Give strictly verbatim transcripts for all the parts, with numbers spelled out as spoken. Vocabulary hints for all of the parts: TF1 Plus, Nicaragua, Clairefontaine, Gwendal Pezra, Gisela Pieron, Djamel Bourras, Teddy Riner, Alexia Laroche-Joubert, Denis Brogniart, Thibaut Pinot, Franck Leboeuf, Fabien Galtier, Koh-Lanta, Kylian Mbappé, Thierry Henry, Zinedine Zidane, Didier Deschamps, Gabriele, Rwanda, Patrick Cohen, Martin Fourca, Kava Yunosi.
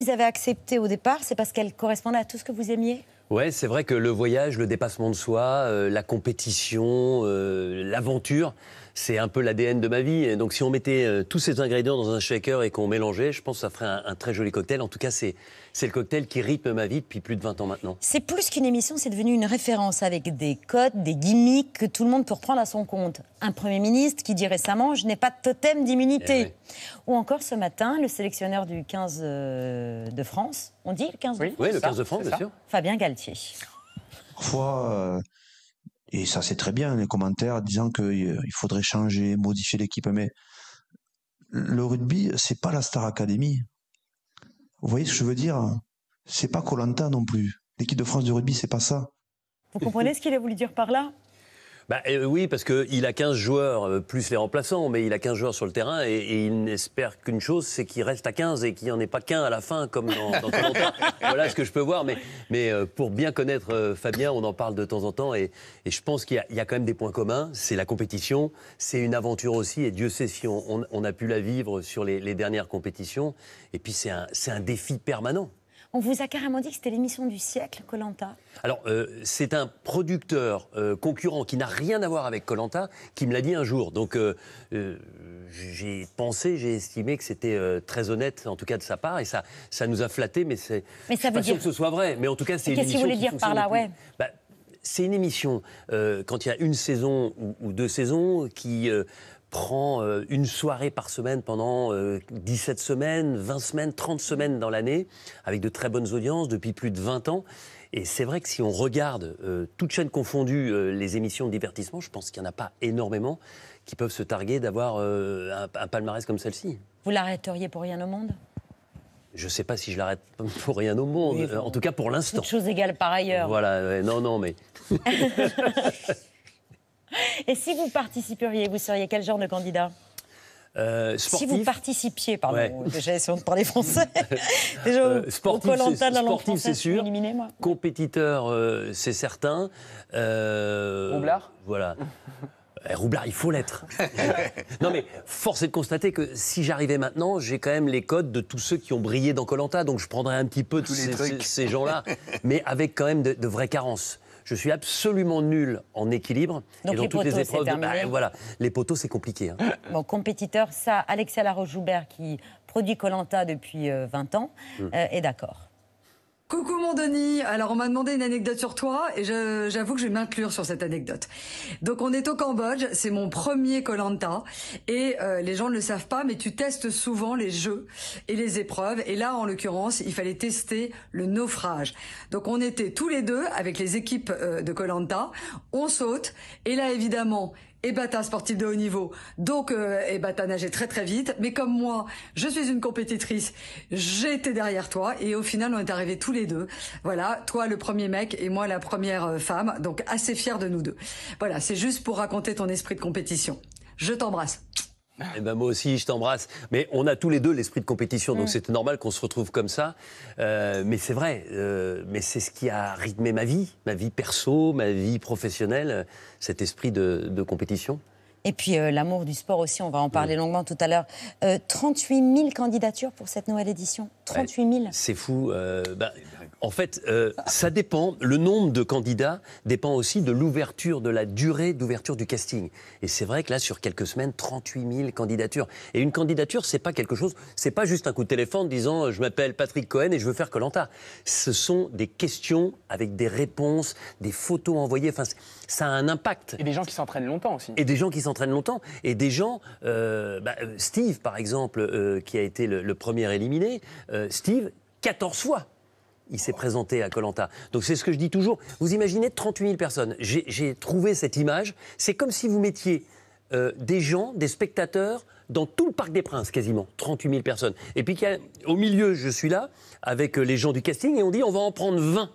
Ils avaient accepté au départ, c'est parce qu'elle correspondait à tout ce que vous aimiez ? Oui, c'est vrai que le voyage, le dépassement de soi, euh, la compétition, euh, l'aventure, c'est un peu l'A D N de ma vie. Et donc si on mettait euh, tous ces ingrédients dans un shaker et qu'on mélangeait, je pense que ça ferait un, un très joli cocktail. En tout cas, c'est le cocktail qui rythme ma vie depuis plus de vingt ans maintenant. C'est plus qu'une émission, c'est devenu une référence avec des codes, des gimmicks que tout le monde peut reprendre à son compte. Un Premier ministre qui dit récemment « je n'ai pas de totem d'immunité ». Ouais. Ou encore ce matin, le sélectionneur du quinze euh, de France, on dit le quinze de France ? Oui, le quinze de France, bien sûr. Fabien Galtier. Parfois, euh, et ça c'est très bien, les commentaires disant qu'il faudrait changer, modifier l'équipe, mais le rugby, c'est pas la Star Academy. Vous voyez ce que je veux dire ? C'est pas Koh-Lanta non plus. L'équipe de France du rugby, c'est pas ça. Vous comprenez ce qu'il a voulu dire par là ? Bah, euh, oui, parce qu'il a quinze joueurs, euh, plus les remplaçants, mais il a quinze joueurs sur le terrain et, et il n'espère qu'une chose, c'est qu'il reste à quinze et qu'il n'y en ait pas qu'un à la fin, comme dans, dans Koh-Lanta. Voilà ce que je peux voir, mais, mais euh, pour bien connaître euh, Fabien, on en parle de temps en temps et, et je pense qu'il y, y a quand même des points communs. C'est la compétition, c'est une aventure aussi et Dieu sait si on, on, on a pu la vivre sur les, les dernières compétitions. Et puis c'est un, c'est un défi permanent. On vous a carrément dit que c'était l'émission du siècle, Koh-Lanta. Alors, euh, c'est un producteur euh, concurrent qui n'a rien à voir avec Koh-Lanta qui me l'a dit un jour. Donc, euh, euh, j'ai pensé, j'ai estimé que c'était euh, très honnête, en tout cas de sa part, et ça, ça nous a flatté. Mais, mais ça veut dire que ce soit vrai. Mais en tout cas, c'est une émission. Qu'est-ce que vous voulez dire par là, ouais. Bah, c'est une émission euh, quand il y a une saison ou, ou deux saisons qui. Euh, prend euh, une soirée par semaine pendant euh, dix-sept semaines, vingt semaines, trente semaines dans l'année, avec de très bonnes audiences depuis plus de vingt ans. Et c'est vrai que si on regarde, euh, toutes chaînes confondues, euh, les émissions de divertissement, je pense qu'il n'y en a pas énormément qui peuvent se targuer d'avoir euh, un, un palmarès comme celle-ci. Vous l'arrêteriez pour rien au monde ? Je ne sais pas si je l'arrête pour rien au monde, oui, euh, en tout cas pour l'instant. Toutes choses égales par ailleurs. Voilà, euh, non, non, mais... Et si vous participeriez, vous seriez quel genre de candidat ? euh, Sportif. Si vous participiez, pardon, ouais. Déjà essayons de parler français. Déjà, euh, sportif, c'est sûr. Éliminé, moi. Compétiteur, euh, c'est certain. Euh, Roublard ? Voilà. Roublard, il faut l'être. Non mais, force est de constater que si j'arrivais maintenant, j'ai quand même les codes de tous ceux qui ont brillé dans Koh-Lanta, donc je prendrais un petit peu de tous ces, ces, ces gens-là, mais avec quand même de, de vraies carences. Je suis absolument nul en équilibre. Donc et dans les toutes poteaux, les épreuves, de... bah, voilà, les poteaux, c'est compliqué. Hein. Bon, compétiteur, ça, Alexia Laroche-Joubert, qui produit Koh-Lanta depuis euh, vingt ans, mmh. euh, est d'accord. Coucou mon Denis, alors on m'a demandé une anecdote sur toi et j'avoue que je vais m'inclure sur cette anecdote. Donc on est au Cambodge, c'est mon premier Koh-Lanta et euh, les gens ne le savent pas mais tu testes souvent les jeux et les épreuves et là en l'occurrence il fallait tester le naufrage. Donc on était tous les deux avec les équipes euh, de Koh-Lanta, on saute et là évidemment... Et bah t'as un sportif de haut niveau, donc euh, et bah t'as nagé très très vite. Mais comme moi, je suis une compétitrice, j'étais derrière toi et au final on est arrivés tous les deux. Voilà, toi le premier mec et moi la première femme, donc assez fiers de nous deux. Voilà, c'est juste pour raconter ton esprit de compétition. Je t'embrasse. Eh ben moi aussi, je t'embrasse. Mais on a tous les deux l'esprit de compétition, donc mmh. C'était normal qu'on se retrouve comme ça. Euh, mais c'est vrai, euh, mais c'est ce qui a rythmé ma vie, ma vie perso, ma vie professionnelle, cet esprit de, de compétition. Et puis euh, l'amour du sport aussi, on va en parler mmh. longuement tout à l'heure. Euh, trente-huit mille candidatures pour cette nouvelle édition. trente-huit mille. C'est fou. Euh, bah, en fait, euh, ça dépend. Le nombre de candidats dépend aussi de l'ouverture, de la durée d'ouverture du casting. Et c'est vrai que là, sur quelques semaines, trente-huit mille candidatures. Et une candidature, c'est pas quelque chose. C'est pas juste un coup de téléphone disant je m'appelle Patrick Cohen et je veux faire Koh-Lanta. Ce sont des questions avec des réponses, des photos envoyées. Enfin, ça a un impact. Et des gens qui s'entraînent longtemps aussi. Et des gens qui s'entraînent longtemps. Et des gens, euh, bah, Steve par exemple, euh, qui a été le, le premier éliminé. Euh, Steve, quatorze fois, il s'est présenté à Koh-Lanta. Donc c'est ce que je dis toujours. Vous imaginez trente-huit mille personnes. J'ai trouvé cette image. C'est comme si vous mettiez euh, des gens, des spectateurs, dans tout le Parc des Princes quasiment. trente-huit mille personnes. Et puis au milieu, je suis là, avec les gens du casting, et on dit on va en prendre vingt.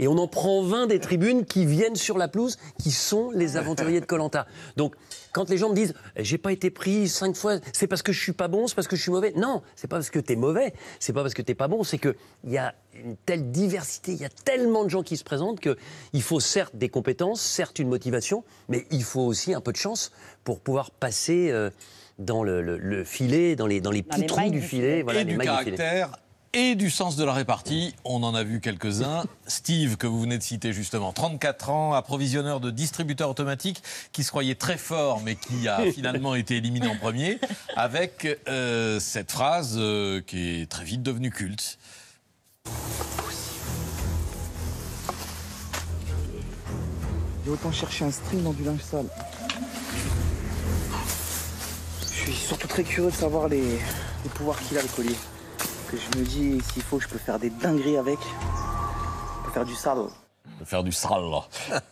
Et on en prend vingt des tribunes qui viennent sur la pelouse, qui sont les aventuriers de Koh-Lanta. Donc, quand les gens me disent « j'ai pas été pris cinq fois, c'est parce que je suis pas bon, c'est parce que je suis mauvais ». Non, c'est pas parce que t'es mauvais, c'est pas parce que t'es pas bon, c'est qu'il y a une telle diversité, il y a tellement de gens qui se présentent qu'il faut certes des compétences, certes une motivation, mais il faut aussi un peu de chance pour pouvoir passer dans le, le, le filet, dans les, dans les petits dans les trous du filet. filet. Voilà, et les du caractère. Du filet. et du sens de la répartie. On en a vu quelques-uns. Steve, que vous venez de citer justement, trente-quatre ans, approvisionneur de distributeur automatique, qui se croyait très fort, mais qui a finalement été éliminé en premier, avec euh, cette phrase euh, qui est très vite devenue culte. Et autant chercher un string dans du linge sale. Je suis surtout très curieux de savoir les, les pouvoirs qu'il a, le collier. Que je me dis, s'il faut, je peux faire des dingueries avec. Je peux faire du sale. Je peux faire du sale.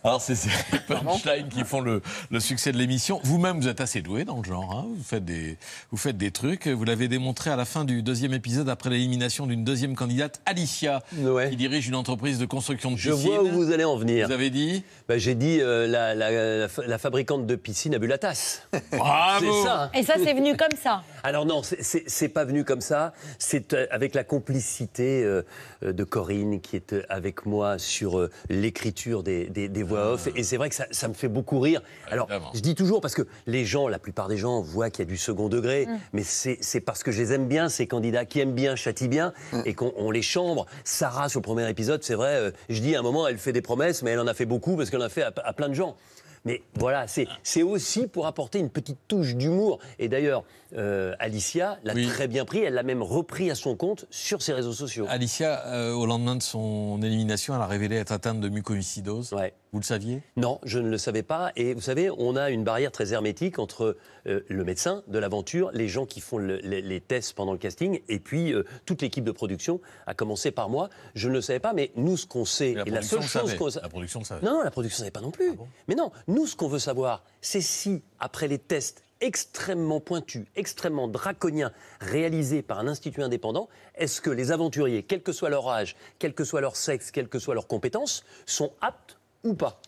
Alors, c'est ces punchlines qui font le, le succès de l'émission. Vous-même, vous êtes assez doué dans le genre. Hein. Vous faites des, vous faites des trucs. Vous l'avez démontré à la fin du deuxième épisode, après l'élimination d'une deuxième candidate, Alicia, ouais. qui dirige une entreprise de construction de piscines. Je vois où vous allez en venir. Vous avez dit bah, j'ai dit, euh, la, la, la, la fabricante de piscine a bu la tasse. Bravo. Ça. Et ça, c'est venu comme ça. Alors non, c'est pas venu comme ça. C'est avec la complicité euh, de Corinne, qui est avec moi sur... Euh, l'écriture des, des, des voix off, et c'est vrai que ça, ça me fait beaucoup rire. Alors, évidemment. Je dis toujours, parce que les gens, la plupart des gens voient qu'il y a du second degré, mmh. mais c'est parce que je les aime bien, ces candidats qui aiment bien, châtient bien, mmh. et qu'on les chambre. Sarah, sur le premier épisode, c'est vrai, euh, je dis à un moment, elle fait des promesses, mais elle en a fait beaucoup, parce qu'elle en a fait à, à plein de gens. Mais voilà, c'est aussi pour apporter une petite touche d'humour. Et d'ailleurs, euh, Alicia l'a oui. très bien pris, elle l'a même repris à son compte sur ses réseaux sociaux. Alicia, euh, au lendemain de son élimination, elle a révélé être atteinte de mucoïcidose. Ouais. Vous le saviez? Non, je ne le savais pas. Et vous savez, on a une barrière très hermétique entre euh, le médecin de l'aventure, les gens qui font le, les, les tests pendant le casting, et puis euh, toute l'équipe de production, à commencer par moi. Je ne le savais pas, mais nous, ce qu'on sait... La, et la seule chose qu'on... La production le savait. Non, la production ne savait pas non plus. Ah bon? Mais non, nous, ce qu'on veut savoir, c'est si, après les tests extrêmement pointus, extrêmement draconiens, réalisés par un institut indépendant, est-ce que les aventuriers, quel que soit leur âge, quel que soit leur sexe, quelle que soit leur compétence, sont aptes ou pas.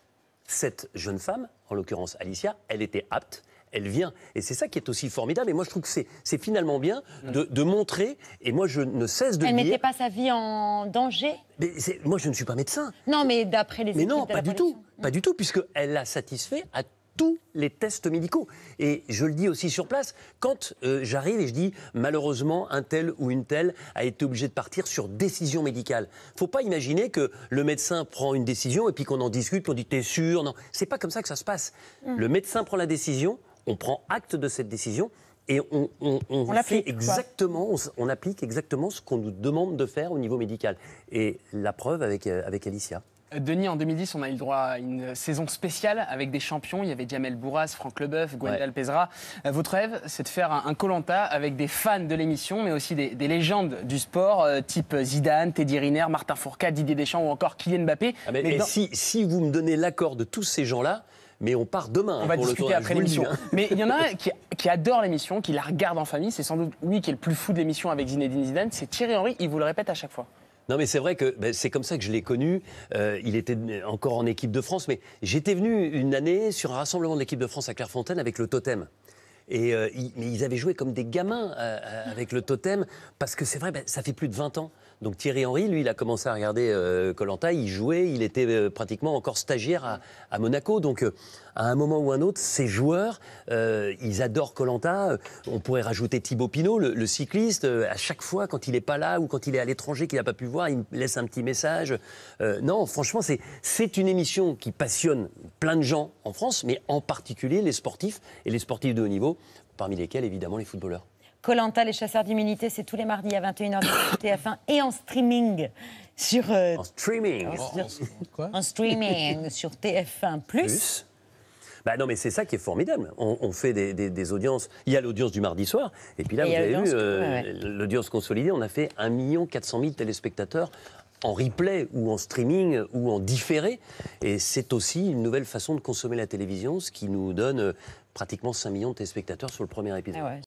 Cette jeune femme, en l'occurrence Alicia, elle était apte, elle vient. Et c'est ça qui est aussi formidable. Et moi, je trouve que c'est finalement bien de, de montrer. Et moi, je ne cesse de dire... Elle ne mettait pas sa vie en danger? Mais moi, je ne suis pas médecin. Non, mais d'après les études de la production. Mais non, pas du tout. Pas du tout, puisqu'elle a satisfait à tous les tests médicaux. Et je le dis aussi sur place, quand euh, j'arrive et je dis malheureusement un tel ou une telle a été obligé de partir sur décision médicale. Faut pas imaginer que le médecin prend une décision et puis qu'on en discute, qu'on dit t'es sûr, non. C'est pas comme ça que ça se passe. Mmh. Le médecin prend la décision, on prend acte de cette décision et on, on, on, on fait exactement, on, on applique exactement ce qu'on nous demande de faire au niveau médical. Et la preuve avec, euh, avec Alicia. Denis, en deux mille dix, on a eu le droit à une saison spéciale avec des champions. Il y avait Djamel Bourras, Franck Leboeuf, Gwendal Pezra. Ouais. Votre rêve, c'est de faire un Koh-Lanta avec des fans de l'émission, mais aussi des, des légendes du sport, euh, type Zidane, Teddy Riner, Martin Fourca, Didier Deschamps ou encore Kylian Mbappé. Ah mais mais et dans... si, si vous me donnez l'accord de tous ces gens-là, mais on part demain. On va pour discuter après l'émission. Hein. Mais il y en a un qui, qui adore l'émission, qui la regarde en famille. C'est sans doute lui qui est le plus fou de l'émission avec Zinedine Zidane. C'est Thierry Henry, il vous le répète à chaque fois. Non mais c'est vrai que ben, c'est comme ça que je l'ai connu, euh, il était encore en équipe de France, mais j'étais venu une année sur un rassemblement de l'équipe de France à Clairefontaine avec le Totem. Et euh, ils, mais ils avaient joué comme des gamins euh, avec le Totem, parce que c'est vrai, ben, ça fait plus de vingt ans. Donc Thierry Henry, lui, il a commencé à regarder euh, Koh-Lanta, il jouait, il était euh, pratiquement encore stagiaire à, à Monaco, donc... Euh, à un moment ou un autre, ces joueurs, euh, ils adorent Koh-Lanta. On pourrait rajouter Thibaut Pinot, le, le cycliste. Euh, à chaque fois, quand il n'est pas là ou quand il est à l'étranger, qu'il n'a pas pu voir, il me laisse un petit message. Euh, non, franchement, c'est une émission qui passionne plein de gens en France, mais en particulier les sportifs et les sportifs de haut niveau, parmi lesquels, évidemment, les footballeurs. Koh-Lanta, les chasseurs d'immunité, c'est tous les mardis à vingt et une heures sur T F un et en streaming sur... Euh, en streaming sur, en, quoi en streaming sur T F un Plus. Plus. Bah non, mais c'est ça qui est formidable. On, on fait des, des, des audiences. Il y a l'audience du mardi soir. Et puis là, et vous avez vu euh, ouais. l'audience consolidée. On a fait un million quatre cent mille téléspectateurs en replay ou en streaming ou en différé. Et c'est aussi une nouvelle façon de consommer la télévision, ce qui nous donne euh, pratiquement cinq millions de téléspectateurs sur le premier épisode. Ah ouais.